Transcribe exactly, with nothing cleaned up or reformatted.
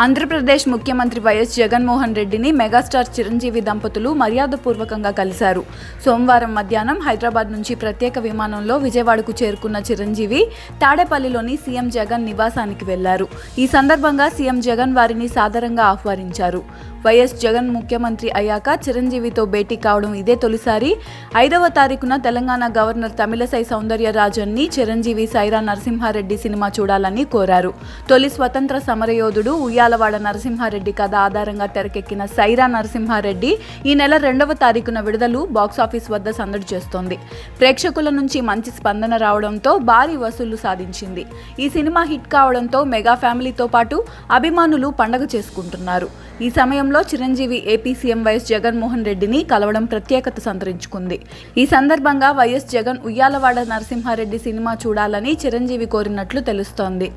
ఆంధ్రప్రదేశ్ ముఖ్యమంత్రి వైఎస్ జగన్ మోహన్ రెడ్డిని మెగాస్టార్ చిరంజీవి దంపతులు మర్యాదపూర్వకంగా కలిశారు. సోమవారం మధ్యాహ్నం హైదరాబాద్ నుంచి ప్రత్యేక విమానంలో విజయవాడకు చేరుకున్న చిరంజీవి తాడేపల్లిలోని సీఎం జగన్ నివాసానికి వెళ్లారు. ఈ సందర్భంగా సీఎం జగన్ వారిని సాదరంగా ఆహ్వానించారు. వైఎస్ జగన్ ముఖ్యమంత్రి అయ్యాక చిరంజీవితో భేటీ కావడం ఇదే తొలిసారి. ఐదవ తారీఖున తెలంగాణ గవర్నర్ తమిళసై సౌందర్యరాజన్ ని చిరంజీవి సైరా నరసింహారెడ్డి సినిమా చూడాలని కోరారు. తొలి స్వతంత్ర సమరయోధుడు ఉయ్యాలవాడ నరసింహారెడ్డి కథ ఆధారంగా తెరకెక్కిన సైరా నరసింహారెడ్డి ఈ నెల రెండవ తారీఖున విడుదల బాక్సాఫీస్ వద్ద సందడి చేస్తోంది. ప్రేక్షకుల నుంచి మంచి స్పందన రావడంతో భారీ వసూళ్లు సాధించింది. ఈ సినిమా హిట్ కావడంతో మెగా ఫ్యామిలీతో పాటు అభిమానులు పండగ చేసుకుంటున్నారు. ఈ సమయంలో Chiranjeevi AP CM YS Jagan Mohan రెడ్డిని కలవడం ప్రత్యేకత సంతరించుకుంది. ఈ సందర్భంగా వైఎస్ జగన్ ఉయ్యాలవాడ నరసింహారెడ్డి సినిమా చూడాలని చిరంజీవి కోరినట్లు తెలుస్తోంది.